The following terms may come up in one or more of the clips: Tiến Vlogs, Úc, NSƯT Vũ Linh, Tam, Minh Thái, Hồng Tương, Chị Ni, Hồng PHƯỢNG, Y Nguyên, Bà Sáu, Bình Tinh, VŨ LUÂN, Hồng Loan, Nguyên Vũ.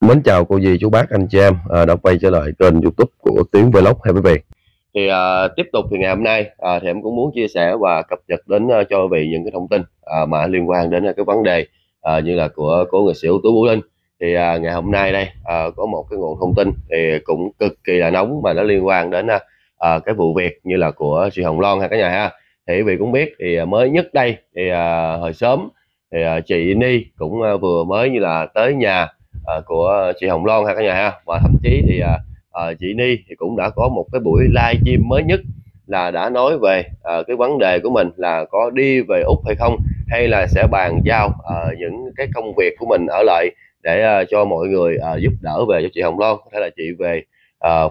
Mến chào cô dì, chú bác, anh chị em đã quay trở lại kênh YouTube của Tiến Vlogs hay quý vị. Thì tiếp tục thì ngày hôm nay thì em cũng muốn chia sẻ và cập nhật đến cho quý vị những cái thông tin mà liên quan đến cái vấn đề như là của cố nghệ sĩ ưu tú Vũ Linh. Thì ngày hôm nay đây có một cái nguồn thông tin thì cũng cực kỳ là nóng mà nó liên quan đến cái vụ việc như là của chị Hồng Loan hay cả nhà ha. Thì quý vị cũng biết thì mới nhất đây thì hồi sớm thì chị Ni cũng vừa mới như là tới nhà của chị Hồng Loan ha cả nhà ha, và thậm chí thì chị Ni thì cũng đã có một cái buổi live stream mới nhất là đã nói về cái vấn đề của mình là có đi về Úc hay không, hay là sẽ bàn giao những cái công việc của mình ở lại để cho mọi người giúp đỡ về cho chị Hồng Loan, có thể là chị về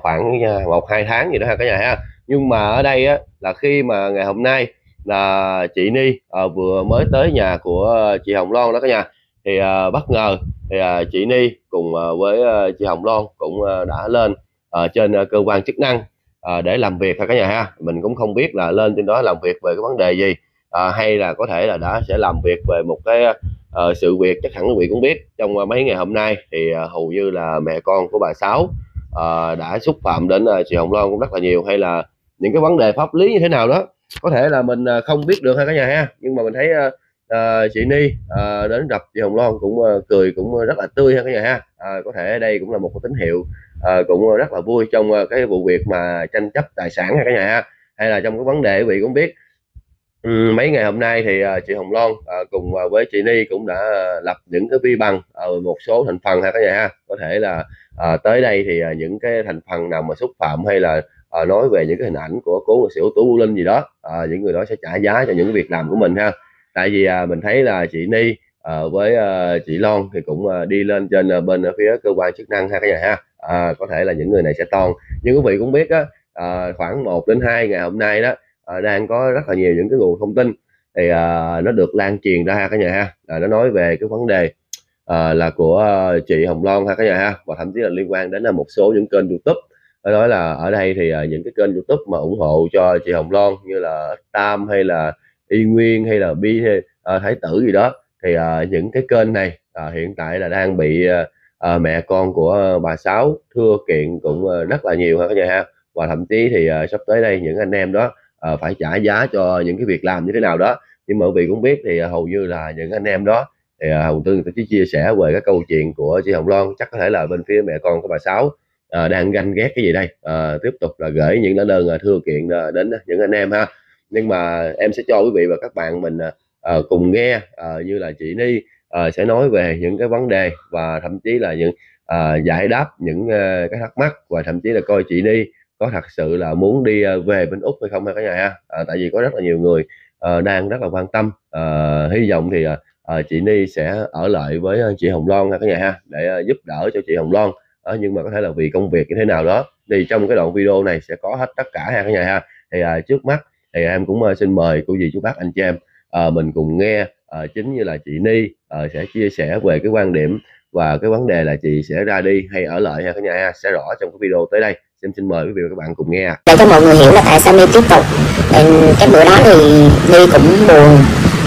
khoảng 1-2 tháng gì đó ha cả nhà ha. Nhưng mà ở đây á, là khi mà ngày hôm nay là chị Ni vừa mới tới nhà của chị Hồng Loan đó cả nhà, thì bất ngờ thì chị Ni cùng với chị Hồng Loan cũng đã lên trên cơ quan chức năng để làm việc cả nhà ha. Mình cũng không biết là lên trên đó làm việc về cái vấn đề gì, hay là có thể là đã sẽ làm việc về một cái sự việc. Chắc hẳn quý vị cũng biết trong mấy ngày hôm nay thì hầu như là mẹ con của bà Sáu đã xúc phạm đến chị Hồng Loan cũng rất là nhiều, hay là những cái vấn đề pháp lý như thế nào đó có thể là mình không biết được ha cả nhà ha. Nhưng mà mình thấy chị Ni đến gặp chị Hồng Loan cũng cười cũng rất là tươi ha cả nhà ha. Có thể đây cũng là một tín hiệu cũng rất là vui trong cái vụ việc mà tranh chấp tài sản ha cả nhà ha, hay là trong cái vấn đề quý vị cũng biết mấy ngày hôm nay thì chị Hồng Loan cùng với chị Ni cũng đã lập những cái vi bằng ở một số thành phần ha cả nhà ha. Có thể là tới đây thì những cái thành phần nào mà xúc phạm hay là nói về những cái hình ảnh của cố nghệ sĩ ưu tú Vũ Linh gì đó, những người đó sẽ trả giá cho những việc làm của mình ha. Tại vì mình thấy là chị Ni với chị Loan thì cũng đi lên trên bên ở phía cơ quan chức năng ha cả nhà ha. Có thể là những người này sẽ toan, nhưng quý vị cũng biết á, khoảng 1 đến 2 ngày hôm nay đó đang có rất là nhiều những cái nguồn thông tin thì nó được lan truyền ra ha cả nhà ha. Nó nói về cái vấn đề là của chị Hồng Loan ha cả nhà ha, và thậm chí là liên quan đến là một số những kênh YouTube. Nó nói là ở đây thì những cái kênh YouTube mà ủng hộ cho chị Hồng Loan như là Tam hay là Y Nguyên hay là Bi Thái Tử gì đó, thì những cái kênh này hiện tại là đang bị mẹ con của bà Sáu thưa kiện cũng rất là nhiều ha cả nhà ha. Và thậm chí thì sắp tới đây những anh em đó phải trả giá cho những cái việc làm như thế nào đó. Nhưng mà quý vị cũng biết thì hầu như là những anh em đó thì Hồng Tương chỉ chia sẻ về cái câu chuyện của chị Hồng Loan. Chắc có thể là bên phía mẹ con của bà Sáu đang ganh ghét cái gì đây, tiếp tục là gửi những lá đơn thưa kiện đến những anh em ha. Nhưng mà em sẽ cho quý vị và các bạn mình cùng nghe như là chị Ni sẽ nói về những cái vấn đề và thậm chí là những giải đáp những cái thắc mắc, và thậm chí là coi chị Ni có thật sự là muốn đi về bên Úc hay không ha cả nhà ha. Tại vì có rất là nhiều người đang rất là quan tâm, hy vọng thì chị Ni sẽ ở lại với chị Hồng Loan ha cả nhà ha để giúp đỡ cho chị Hồng Loan. Nhưng mà có thể là vì công việc như thế nào đó thì trong cái đoạn video này sẽ có hết tất cả ha cả nhà ha. Thì trước mắt thì em cũng xin mời cô dì chú bác anh chị em mình cùng nghe chính như là chị Ni sẽ chia sẻ về cái quan điểm và cái vấn đề là chị sẽ ra đi hay ở lại ha cả nhà ha, sẽ rõ trong cái video tới đây. Xin mời quý vị và các bạn cùng nghe để cho mọi người hiểu là tại sao Ni tiếp tục. Cái bữa đó thì Ni cũng buồn,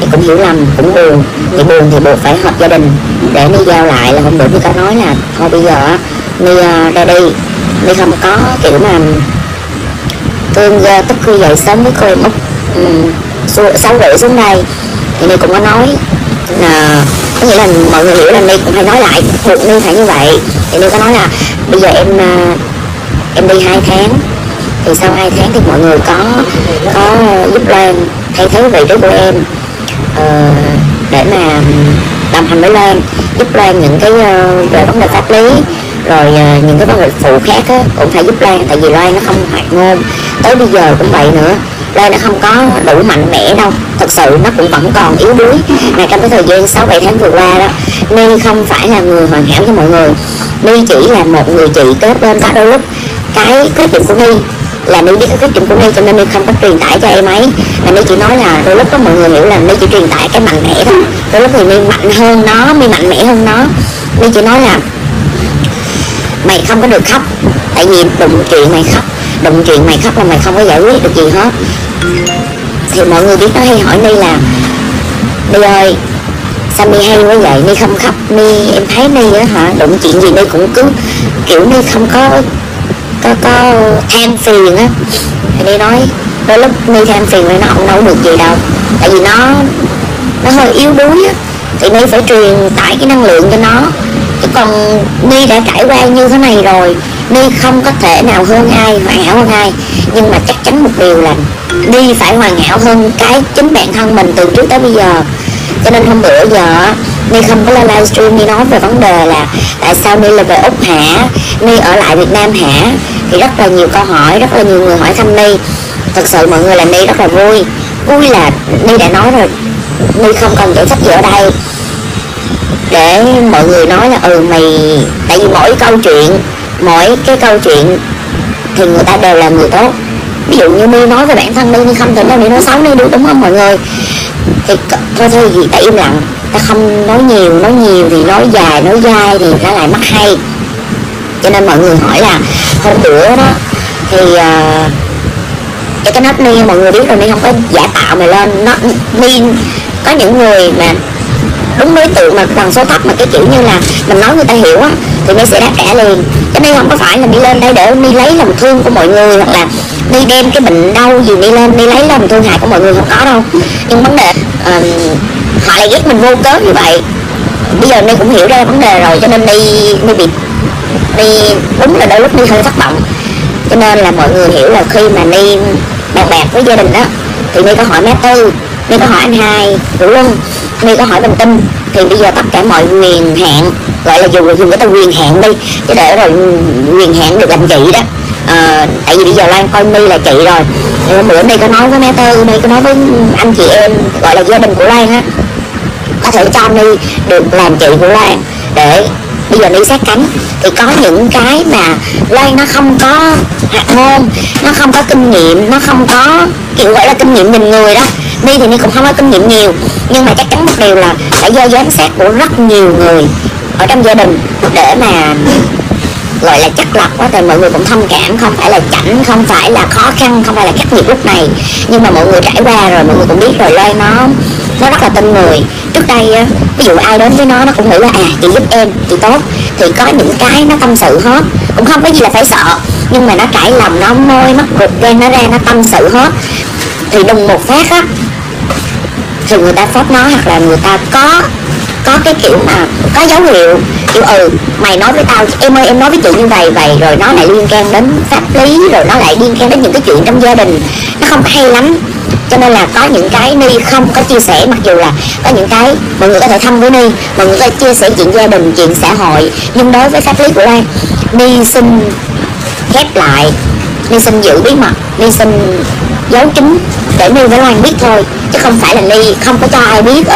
Ni cũng hiểu lầm, cũng buồn. Thì buồn thì buộc phải họp gia đình để Ni giao lại là không được. Ni có nói là thôi bây giờ Ni ra đi, Ni không có kiểu mà thương tức khi dậy sớm với cô em Úc 6 rưỡi xuống đây. Thì Ni cũng có nói là có nghĩa là mọi người hiểu là Ni cũng phải nói lại, buộc Ni phải như vậy. Thì Ni có nói là bây giờ em đi 2 tháng, thì sau 2 tháng thì mọi người có giúp Loan thay thế vị trí của em để mà đồng hành với Loan, giúp Loan những cái về vấn đề pháp lý, rồi những cái vấn đề phụ khác á, cũng phải giúp Loan. Tại vì Loan nó không hoạt ngôn, tới bây giờ cũng vậy nữa, Loan nó không có đủ mạnh mẽ đâu, thật sự nó cũng vẫn còn yếu đuối. Mà trong cái thời gian 6-7 tháng vừa qua đó, Ni không phải là người hoàn hảo cho mọi người. Ni chỉ là một người chị kết lên các đôi lúc. Cái quyết định của Ni là Ni biết cái quyết định của Ni, cho nên Ni không có truyền tải cho em ấy. Mà Ni chỉ nói là đôi lúc có mọi người hiểu là Ni chỉ truyền tải cái mạnh mẽ đó, đôi lúc thì Ni mạnh hơn nó, Ni mạnh mẽ hơn nó. Ni chỉ nói là mày không có được khóc, tại vì đụng chuyện mày khóc là mày không có giải quyết được gì hết. Thì mọi người biết nó hay hỏi Ni là Ni ơi, Sao mi hay quá vậy, mi không khóc. Mi em thấy mi á hả, đụng chuyện gì mi cũng cứ kiểu mi không có than phiền á. Thì đi nói đôi lúc mi than phiền thì nó không đâu được gì đâu, tại vì nó hơi yếu đuối á, thì mi phải truyền tải cái năng lượng cho nó. Chứ còn mi đã trải qua như thế này rồi, mi không có thể nào hơn ai, hoàn hảo hơn ai, nhưng mà chắc chắn một điều là đi phải hoàn hảo hơn cái chính bản thân mình từ trước tới bây giờ. Cho nên hôm bữa giờ Ni không có lên livestream, Ni nói về vấn đề là tại sao Ni là về Úc hả, Ni ở lại Việt Nam hả, thì rất là nhiều câu hỏi, rất là nhiều người hỏi thăm Ni. Thật sự mọi người làm Ni rất là vui. Vui là Ni đã nói rồi, Ni không cần giải thích gì ở đây để mọi người nói là mày, tại vì mỗi cái câu chuyện thì người ta đều là người tốt. Ví dụ như Ni nói về bản thân Ni, Ni không thể nào Ni nói xấu Ni được, đúng không mọi người? Thì thôi gì ta im lặng, ta không nói nhiều thì nói dài nói dai thì nó lại mất hay. Cho nên mọi người hỏi là hôm bữa đó thì cái nắp Ni mọi người biết rồi, Ni không có giả tạo mà lên nó. Ni có những người mà đúng đối tượng mà bằng số thấp, mà cái kiểu như là mình nói người ta hiểu á, thì Ni sẽ đáp trả liền. Cho nên không có phải là Ni lên đây để Ni lấy lòng thương của mọi người, hoặc là Ni đem cái bệnh đau gì Ni lên Ni lấy lòng thương hại của mọi người, không có đâu. Nhưng vấn đề họ lại ghét mình vô cớ như vậy. Bây giờ Ni cũng hiểu ra vấn đề rồi, cho nên Ni đúng là đôi lúc Ni hơi thất vọng. Cho nên là mọi người hiểu là khi mà Ni bàn bạc với gia đình đó, thì Ni có hỏi má Tư, Ni có hỏi anh hai Vũ Linh, Ni có hỏi Bình Tinh. Thì bây giờ tất cả mọi quyền hạn, gọi là dùng cái từ quyền hạn đi, chứ để rồi quyền hạn được làm chị đó. Tại vì bây giờ Loan coi Mi là chị rồi. Hôm bữa Mi có nói với mẹ Tư, Mi có nói với anh chị em, gọi là gia đình của Loan á, có thể cho Mi được làm chị của Loan để bây giờ Mi sát cánh. Thì có những cái mà Loan nó không có hạt ngôn, nó không có kinh nghiệm, nó không có kiểu gọi là kinh nghiệm nhìn người đó. Mi thì Mi cũng không có kinh nghiệm nhiều, nhưng mà chắc chắn một điều là phải do giám sát của rất nhiều người ở trong gia đình để mà gọi là chắc lọc quá. Thì mọi người cũng thông cảm, không phải là chảnh, không phải là khó khăn, không phải là khắc nghiệt lúc này, nhưng mà mọi người trải qua rồi, mọi người cũng biết rồi. Loan nó rất là tin người. Trước đây ví dụ ai đến với nó cũng nghĩ là chị giúp em, chị tốt, thì có những cái nó tâm sự hết, cũng không có gì là phải sợ, nhưng mà nó trải lòng, nó môi mắt ruột gan nó ra, nó tâm sự hết. Thì đùng một phát á, thì người ta phốt nó, hoặc là người ta có cái kiểu mà có dấu hiệu kiểu mày nói với tao, em ơi em nói với chị như vậy, rồi nó lại liên can đến pháp lý, rồi nó lại liên can đến những cái chuyện trong gia đình, nó không hay lắm. Cho nên là có những cái Ni không có chia sẻ, mặc dù là có những cái mọi người có thể thăm với Ni, mọi người có thể chia sẻ chuyện gia đình, chuyện xã hội, nhưng đối với pháp lý của Loan, Ni xin khép lại, Ni xin giữ bí mật, Ni xin giấu kín để Ni với Loan biết thôi, chứ không phải là Ni không có cho ai biết.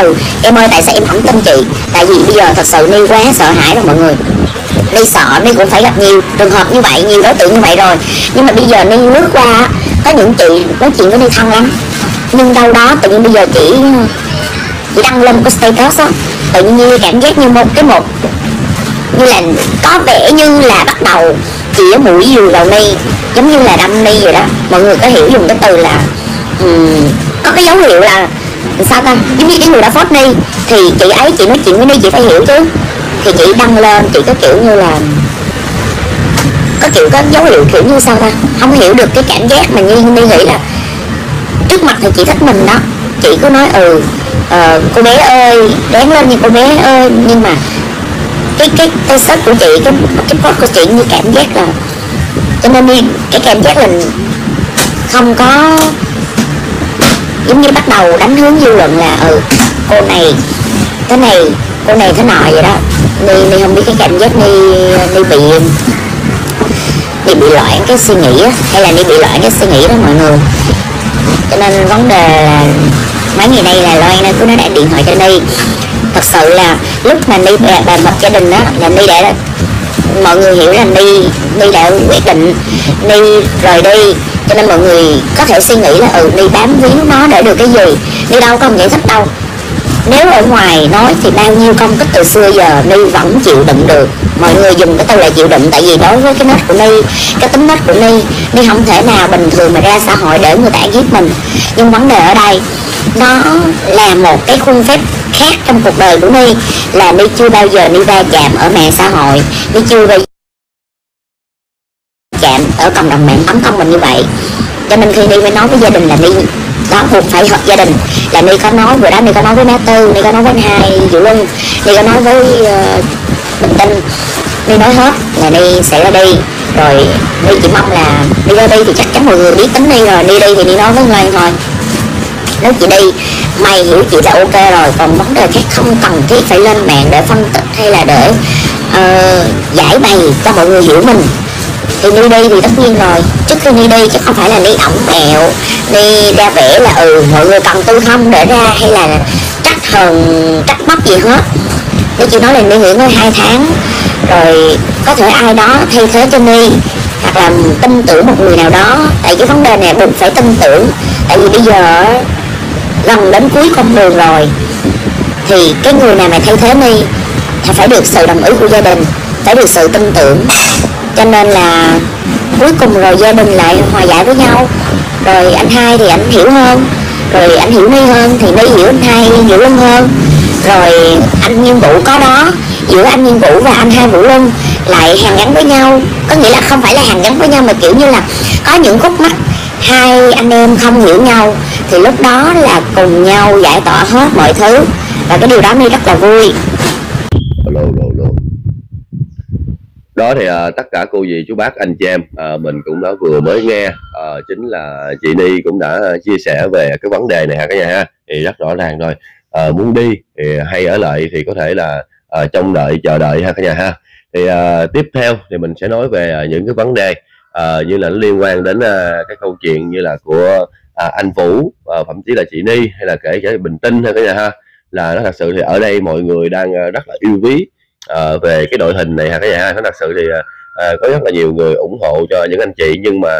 Em ơi tại sao em không tin chị, tại vì bây giờ thật sự Ni quá sợ hãi rồi mọi người. Ni sợ, Ni cũng phải gặp nhiều trường hợp như vậy, nhiều đối tượng như vậy rồi, nhưng mà bây giờ Ni lướt qua có những chị nói chuyện với Ni thân lắm, nhưng đâu đó tự nhiên bây giờ chị đăng lên cái status á, tự nhiên cảm giác như một như là có vẻ như là bắt đầu chỉ ở mũi dù đầu Ni, giống như là đâm Ni vậy đó. Mọi người có hiểu dùng cái từ là có cái dấu hiệu là sao ta, giống như cái người đã phốt Ni thì chị ấy chị nói chuyện với Ni chị phải hiểu chứ. Thì chị đăng lên chị có kiểu như là có dấu hiệu kiểu như sao ta, không hiểu được cái cảm giác mà Ni nghĩ là trước mặt thì chị thích mình đó, chị cứ nói cô bé ơi, đáng lên như cô bé ơi, nhưng mà cái sách của chị, cái post của chị như cảm giác là, cho nên Ni cái cảm giác là không có, giống như bắt đầu đánh hướng dư luận là cô này thế này, cô này thế nọ vậy đó. Ni không biết cái cảm giác Ni bị loạn cái suy nghĩ á, hay là Ni bị loạn cái suy nghĩ đó mọi người. Cho nên vấn đề là mấy ngày nay là Loan nó cứ nó đã điện thoại cho Ni. Thật sự là lúc mà Ni bàn bạc gia đình đó là Ni đã, mọi người hiểu là Ni đã quyết định Ni rời đi. Cho nên mọi người có thể suy nghĩ là Ni bám víu nó để được cái gì, Ni đâu có giải thích đâu. Nếu ở ngoài nói thì bao nhiêu công kích từ xưa giờ Ni vẫn chịu đựng được. Mọi người dùng cái từ là chịu đựng, tại vì đối với cái nết của Ni, cái tính nết của Ni, Ni không thể nào bình thường mà ra xã hội để người ta giết mình. Nhưng vấn đề ở đây nó là một cái khuôn phép khác trong cuộc đời của Ni là Ni chưa bao giờ Ni va chạm ở mạng xã hội, Ni chưa bao giờ chạm ở cộng đồng mạng tấn công mình như vậy. Cho nên khi Ni mới nói với gia đình là Ni đó buộc phải hợp gia đình, là Ni có nói vừa đó, Ni có nói với má Tư, Ni có nói với anh hai Vũ Linh, Ni có nói với Bình Tinh, Ni nói hết là Ni sẽ ra đi. Rồi Ni chỉ mong là Ni ra đi thì chắc chắn mọi người biết tính Ni rồi, Ni đi thì Ni nói với Loan thôi, nếu chị đi mày hiểu chị là ok rồi, còn vấn đề khác không cần thiết phải lên mạng để phân tích hay là để giải bày cho mọi người hiểu mình. Thì Ni đi thì tất nhiên rồi, trước khi Ni đi chứ không phải là Ni ổng mẹo Ni ra vẻ là mọi người cần tôi không để ra hay là trách hờn trách móc gì hết. Nếu chị nói là Ni nghỉ ngơi 2 tháng rồi có thể ai đó thay thế cho Ni, hoặc là tin tưởng một người nào đó. Tại cái vấn đề này buộc phải tin tưởng, tại vì bây giờ gần đến cuối con đường rồi thì cái người nào mà thay thế Ni phải được sự đồng ý của gia đình, phải được sự tin tưởng. Cho nên là cuối cùng rồi gia đình lại hòa giải với nhau. Rồi anh hai thì anh hiểu hơn, rồi anh hiểu Ni hơn thì Ni hiểu anh hai Vũ Linh hơn. Rồi anh Nguyên Vũ có đó, giữa anh Nguyên Vũ và anh hai Vũ Linh lại hàn gắn với nhau. Có nghĩa là không phải là hàn gắn với nhau mà kiểu như là có những khúc mắc hai anh em không hiểu nhau, thì lúc đó là cùng nhau giải tỏa hết mọi thứ. Và cái điều đó Ni rất là vui. Đó thì tất cả cô dì chú bác anh chị em mình cũng đã vừa mới nghe chính là chị Ni cũng đã chia sẻ về cái vấn đề này hả các nhà ha. Thì rất rõ ràng rồi, muốn đi thì hay ở lại thì có thể là trong đợi chờ đợi ha các nhà ha. Thì tiếp theo thì mình sẽ nói về những cái vấn đề như là nó liên quan đến cái câu chuyện như là của anh Vũ, thậm chí là chị Ni hay là kể cả Bình Tinh ha các nhà ha. Là nó thật sự thì ở đây mọi người đang rất là yêu quý về cái đội hình này ha các nhà ha. Nó thật sự thì có rất là nhiều người ủng hộ cho những anh chị, nhưng mà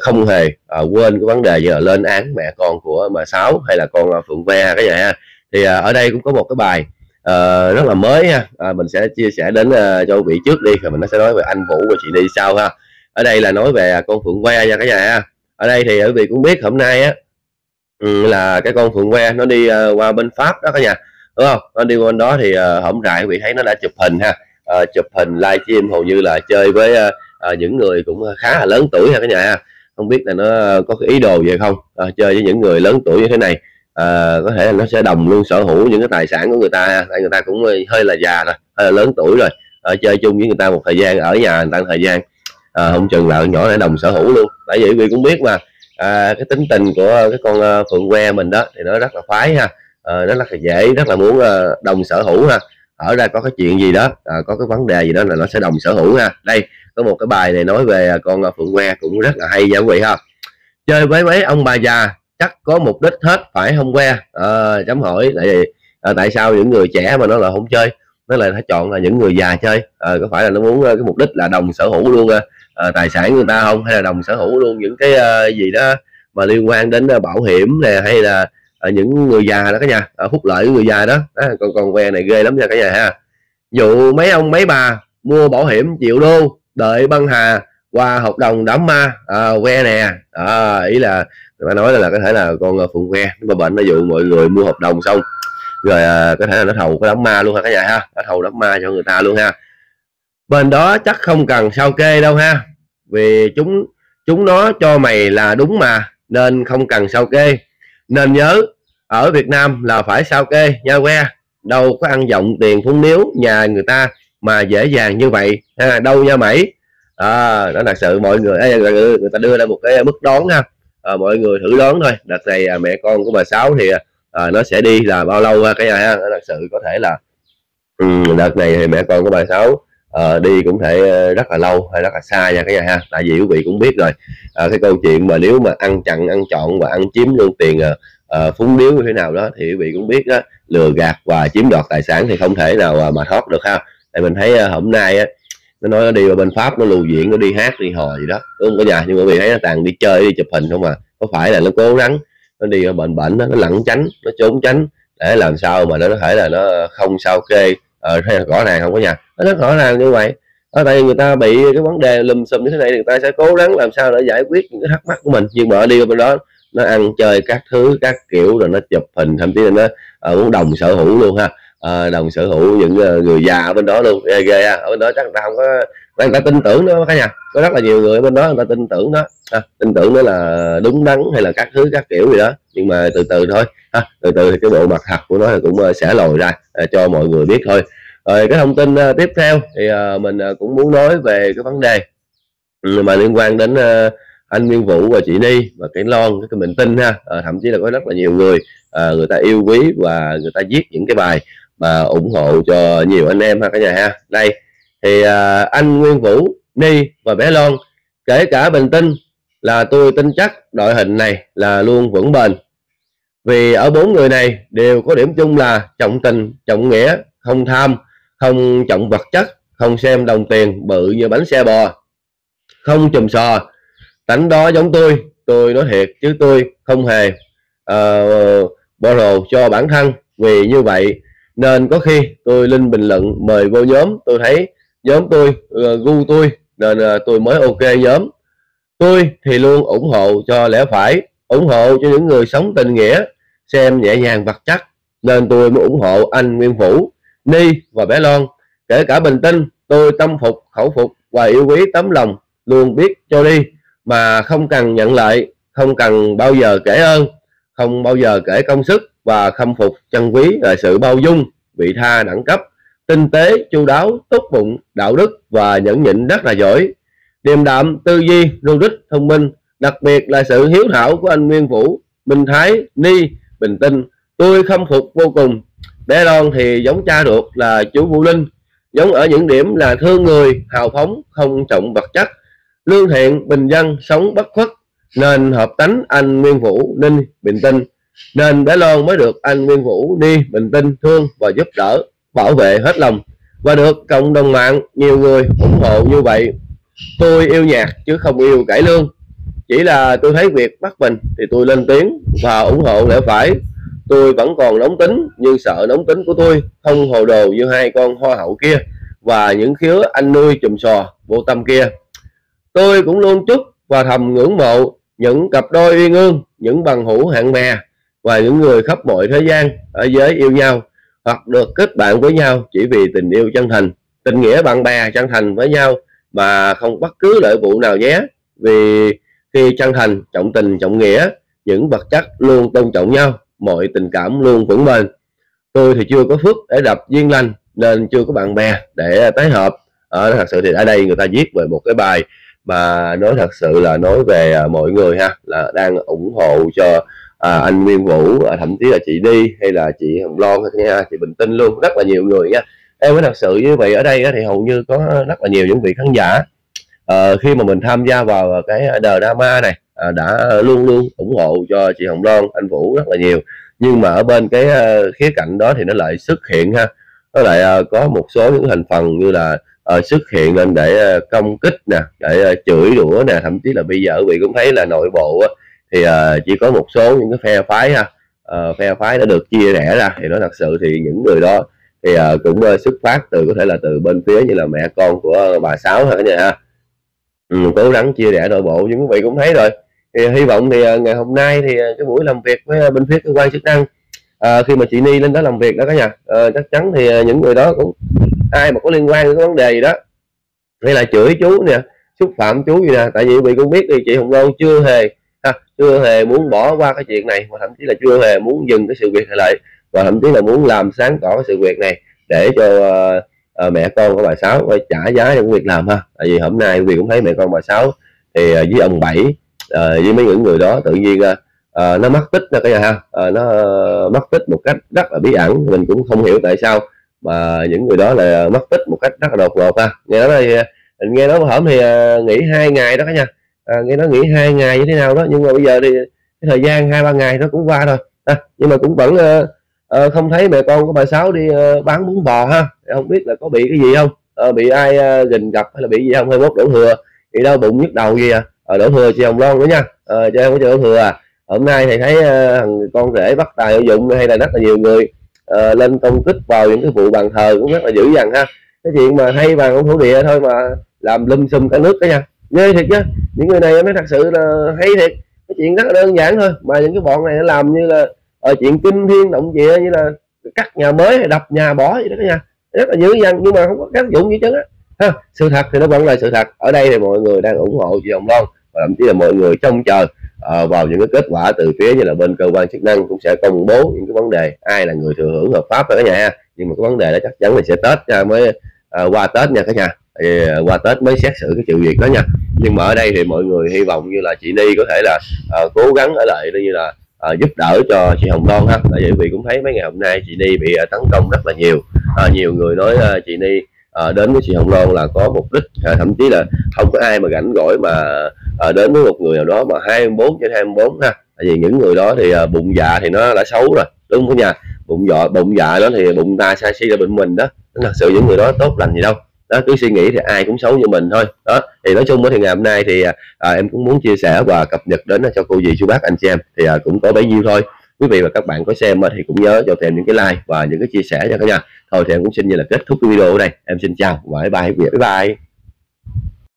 không hề quên cái vấn đề như là lên án mẹ con của bà Sáu hay là con Phượng Que ha các nhà ha. Thì ở đây cũng có một cái bài rất là mới ha, mình sẽ chia sẻ đến cho vị trước đi, rồi mình sẽ nói về anh Vũ và chị Ni sau ha. Ở đây là nói về con Phượng Que nha cả nhà ha. Ở đây thì quý vị cũng biết hôm nay á là cái con Phượng Que nó đi qua bên Pháp đó cả nhà, đúng không? Nó đi qua bên đó thì hổng rại quý vị thấy nó đã chụp hình ha, chụp hình livestream hầu như là chơi với những người cũng khá là lớn tuổi ha cả nhà. Không biết là nó có cái ý đồ gì không, chơi với những người lớn tuổi như thế này. Có thể là nó sẽ đồng luôn sở hữu những cái tài sản của người ta, tại người ta cũng hơi là già rồi, hơi là lớn tuổi rồi, chơi chung với người ta một thời gian, ở nhà người ta một thời gian, không chừng là nhỏ lại đồng sở hữu luôn. Tại vì quý vị cũng biết mà, cái tính tình của cái con Phượng Que mình đó thì nó rất là phái ha, nó rất là dễ, rất là muốn đồng sở hữu ha. Ở đây có cái chuyện gì đó, có cái vấn đề gì đó là nó sẽ đồng sở hữu ha. Đây có một cái bài này nói về con Phượng Que cũng rất là hay nha quý vị ha. Chơi với mấy ông bà già chắc có mục đích hết phải không Que? Chấm hỏi tại sao những người trẻ mà nó là không chơi, nó lại phải chọn là những người già chơi? Có phải là nó muốn cái mục đích là đồng sở hữu luôn tài sản người ta không, hay là đồng sở hữu luôn những cái gì đó mà liên quan đến bảo hiểm này, hay là những người già đó cả nhà, phúc lợi của người già đó. Còn Que này ghê lắm nha cả nhà ha. Dụ mấy ông mấy bà mua bảo hiểm triệu đô đợi băng hà qua hợp đồng đám ma. Que nè, ý là người ta nói là có thể là con Phượng Que nó bệnh, nó dụ mọi người mua hợp đồng xong rồi có thể là nó thầu cái đám ma luôn ha cả nhà ha, nó thầu đám ma cho người ta luôn ha. Bên đó chắc không cần sao kê đâu ha, vì chúng nó cho mày là đúng mà, nên không cần sao kê. Nên nhớ ở Việt Nam là phải sao kê nha Que, đâu có ăn vọng tiền phúng điếu nhà người ta mà dễ dàng như vậy ha, đâu nha mày. Đó là sự mọi người người ta đưa ra một cái mức đoán ha. Mọi người thử đoán thôi, đợt này mẹ con của bà Sáu thì nó sẽ đi là bao lâu ha cái này ha. Thật sự có thể là đợt này thì mẹ con của bà Sáu đi cũng thể rất là lâu hay rất là xa nha cái này ha. Tại vì quý vị cũng biết rồi, cái câu chuyện mà nếu mà ăn chặn ăn trọn và ăn chiếm luôn tiền phúng điếu như thế nào đó thì quý vị cũng biết đó, lừa gạt và chiếm đoạt tài sản thì không thể nào mà thoát được ha. Tại mình thấy hôm nay nó nói nó đi vào bên Pháp, nó lưu diễn, nó đi hát đi hò gì đó đúng không cả nhà. Nhưng mà vì thấy nó toàn đi chơi đi chụp hình không à, có phải là nó cố gắng nó đi bệnh nó lẩn tránh, nó trốn tránh để làm sao mà nó có thể là nó không sao kê rõ ràng không cả nhà. Nó rất rõ ràng như vậy ở tại vì người ta bị cái vấn đề lùm xùm như thế này, người ta sẽ cố gắng làm sao để giải quyết những cái thắc mắc của mình. Nhưng mà đi vào bên đó nó ăn chơi các thứ các kiểu, rồi nó chụp hình, thậm chí là nó muốn đồng sở hữu luôn ha, đồng sở hữu những người già ở bên đó luôn. Ghê ghê ha. Ở bên đó chắc người ta không có, người ta tin tưởng nó cả nhà, có rất là nhiều người ở bên đó người ta tin tưởng nó ha, tin tưởng nó là đúng đắn hay là các thứ các kiểu gì đó. Nhưng mà từ từ thôi ha, từ từ thì cái bộ mặt thật của nó cũng sẽ lồi ra cho mọi người biết thôi. Rồi cái thông tin tiếp theo thì mình cũng muốn nói về cái vấn đề mà liên quan đến anh Nguyên Vũ và chị Ni và cái Loan, cái Bình Tinh ha. Thậm chí là có rất là nhiều người người ta yêu quý và người ta viết những cái bài mà ủng hộ cho nhiều anh em ha cả nhà ha. Đây thì anh Nguyên Vũ, Ni và bé Loan, kể cả Bình Tinh, là tôi tin chắc đội hình này là luôn vững bền, vì ở bốn người này đều có điểm chung là trọng tình, trọng nghĩa, không tham, không trọng vật chất, không xem đồng tiền bự như bánh xe bò, không chùm sò. Tánh đó giống tôi nói thiệt chứ tôi không hề bỏ rồ cho bản thân. Vì như vậy nên có khi tôi linh bình luận mời vô nhóm, tôi thấy nhóm tôi gu tôi nên tôi mới ok nhóm. Tôi thì luôn ủng hộ cho lẽ phải, ủng hộ cho những người sống tình nghĩa, xem nhẹ nhàng vật chất, nên tôi mới ủng hộ anh Nguyên Vũ, Ni và bé Loan. Kể cả Bình Tinh, tôi tâm phục khẩu phục và yêu quý tấm lòng, luôn biết cho đi mà không cần nhận lại, không cần bao giờ kể ơn, không bao giờ kể công sức, và khâm phục chân quý là sự bao dung, vị tha đẳng cấp, tinh tế, chu đáo, tốt bụng, đạo đức và nhẫn nhịn rất là giỏi, điềm đạm, tư duy, logic, thông minh. Đặc biệt là sự hiếu thảo của anh Nguyên Vũ, Minh Thái, Ni, Bình Tinh, tôi khâm phục vô cùng. Bé Loan thì giống cha ruột là chú Vũ Linh, giống ở những điểm là thương người, hào phóng, không trọng vật chất, lương thiện, bình dân, sống bất khuất, nên hợp tánh anh Nguyên Vũ, Ni, Bình Tinh, nên bé Loan mới được anh Nguyên Vũ, Ni, Bình Tinh thương và giúp đỡ, bảo vệ hết lòng, và được cộng đồng mạng nhiều người ủng hộ như vậy. Tôi yêu nhạc chứ không yêu cải lương, chỉ là tôi thấy việc bắt mình thì tôi lên tiếng và ủng hộ lẽ phải. Tôi vẫn còn nóng tính nhưng sợ nóng tính của tôi không hồ đồ như hai con hoa hậu kia và những khứa anh nuôi chùm sò vô tâm kia. Tôi cũng luôn chúc và thầm ngưỡng mộ những cặp đôi uyên ương, những bằng hữu hạng bè và những người khắp mọi thế gian ở giới yêu nhau hoặc được kết bạn với nhau chỉ vì tình yêu chân thành, tình nghĩa bạn bè chân thành với nhau mà không bất cứ lợi vụ nào nhé. Vì khi chân thành, trọng tình, trọng nghĩa, những vật chất luôn tôn trọng nhau, mọi tình cảm luôn vững bền. Tôi thì chưa có phước để đập duyên lành nên chưa có bạn bè để tái hợp. Thật sự thì ở đây người ta viết về một cái bài mà nói thật sự là nói về mọi người ha, là đang ủng hộ cho anh Nguyên Vũ, thậm chí là chị Ni hay là chị Hồng Loan nha, chị Bình Tinh luôn, rất là nhiều người nha. Em nói thật sự như vậy ở đây thì hầu như có rất là nhiều những vị khán giả khi mà mình tham gia vào cái drama này đã luôn luôn ủng hộ cho chị Hồng Loan, anh Vũ rất là nhiều. Nhưng mà ở bên cái khía cạnh đó thì nó lại xuất hiện ha, nó lại có một số những thành phần như là xuất hiện lên để công kích nè, để chửi đũa nè. Thậm chí là bây giờ quý vị cũng thấy là nội bộ thì chỉ có một số những cái phe phái ha, phe phái đã được chia rẽ ra. Thì nó thật sự thì những người đó thì cũng xuất phát từ có thể là từ bên phía như là mẹ con của bà Sáu ha cả nhà ha, cố gắng chia rẽ nội bộ. Nhưng quý vị cũng thấy rồi, thì hy vọng thì ngày hôm nay thì cái buổi làm việc với bên phía cơ quan chức năng, khi mà chị Ni lên đó làm việc đó cả nhà, chắc chắn thì những người đó cũng ai mà có liên quan đến cái vấn đề gì đó hay là chửi chú nè, xúc phạm chú gì nè, tại vì quý vị cũng biết thì chị Hồng Loan chưa hề muốn bỏ qua cái chuyện này, và thậm chí là chưa hề muốn dừng cái sự việc này lại, và thậm chí là muốn làm sáng tỏ cái sự việc này để cho mẹ con của bà Sáu phải trả giá cho việc làm ha. Tại vì hôm nay quý vị cũng thấy mẹ con bà Sáu thì với ông Bảy, với mấy những người đó tự nhiên nó mất tích ra cái nhà ha, nó mất tích một cách rất là bí ẩn. Mình cũng không hiểu tại sao mà những người đó là mất tích một cách rất là đột ngột ha. Nghe nói thì mình nghe nói một hổm thì nghỉ 2 ngày đó cả nhà, nghe nói nghỉ 2 ngày như thế nào đó, nhưng mà bây giờ thì cái thời gian 2-3 ngày nó cũng qua rồi ha. Nhưng mà cũng vẫn không thấy mẹ con của bà Sáu đi bán bún bò ha, không biết là có bị cái gì không, bị ai rình gặp hay là bị gì không. 21 đổ thừa bị đau bụng nhức đầu gì à, đổ thừa chị Hồng Loan nữa nha, cho em có chơi đổ thừa à. Hôm nay thì thấy thằng con rể bắt tài lợi dụng hay là rất là nhiều người lên công kích vào những cái vụ bàn thờ cũng rất là dữ dằn ha. Cái chuyện mà hay bàn ông thổ địa thôi mà làm lum xum cả nước đó nha, ghê thiệt chứ. Những người này em nói thật sự là hay thiệt. Cái chuyện rất là đơn giản thôi, mà những cái bọn này nó làm như là ở chuyện kinh thiên động địa, như là cắt nhà mới hay đập nhà bỏ gì đó nha, rất là dữ dằn nhưng mà không có tác dụng gì chứ á. Sự thật thì nó vẫn là sự thật. Ở đây thì mọi người đang ủng hộ chị Hồng Loan và thậm chí là mọi người trông chờ vào những cái kết quả từ phía như là bên cơ quan chức năng cũng sẽ công bố những cái vấn đề ai là người thừa hưởng hợp pháp rồi cả nhà. Nhưng mà cái vấn đề đó chắc chắn là sẽ Tết nha, mới qua Tết nha cả nhà, thì qua Tết mới xét xử cái sự việc đó nha. Nhưng mà ở đây thì mọi người hy vọng như là chị Ni có thể là cố gắng ở lại như là giúp đỡ cho chị Hồng Loan ha. Tại vì cũng thấy mấy ngày hôm nay chị Ni bị tấn công rất là nhiều, nhiều người nói chị Ni đến với chị Hồng Loan là có mục đích, thậm chí là không có ai mà rảnh rỗi mà đến với một người nào đó mà 24/24 ha. Tại vì những người đó thì bụng dạ thì nó đã xấu rồi, đúng không nhà? Bụng dạ đó thì bụng ta sai si là bệnh mình đó. Nên là sự những người đó tốt lành gì đâu đó, cứ suy nghĩ thì ai cũng xấu như mình thôi đó. Thì nói chung thì ngày hôm nay thì em cũng muốn chia sẻ và cập nhật đến cho cô dì chú bác anh chị em thì cũng có bấy nhiêu thôi. Quý vị và các bạn có xem thì cũng nhớ cho em những cái like và những cái chia sẻ cho cả nhà. Thôi thì em cũng xin như là kết thúc cái video ở đây. Em xin chào và bye bye.